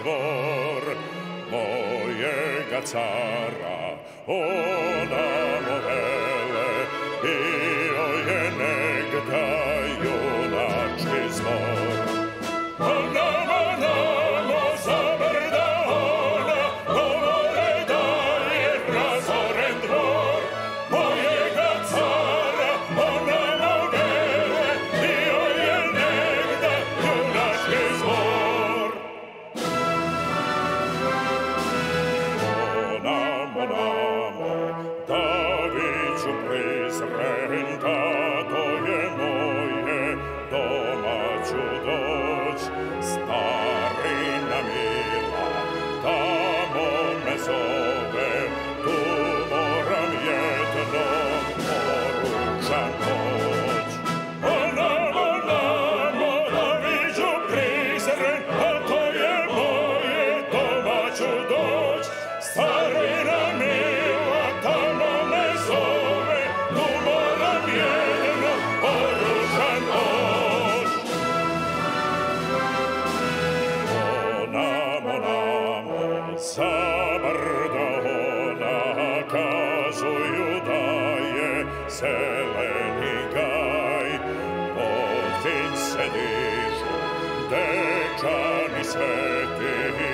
dwór. Mojego cara, ona nowele i ojenek ta junaczki zbor. Ona ma namo zaberda ona, komore daje razorem dwór. Mojego cara, ona nowele i ojenek ta junaczki zbor. Dawidziu prezręta, to je moje domaću doć. Staryna mila, tam one zove, tu moram jedno poručam noć. Dawidziu prezręta, to je moje domaću doć. Staryna mila, Zabrdona kazuju daje zeleni gaj. Potice dižu dečani sveti.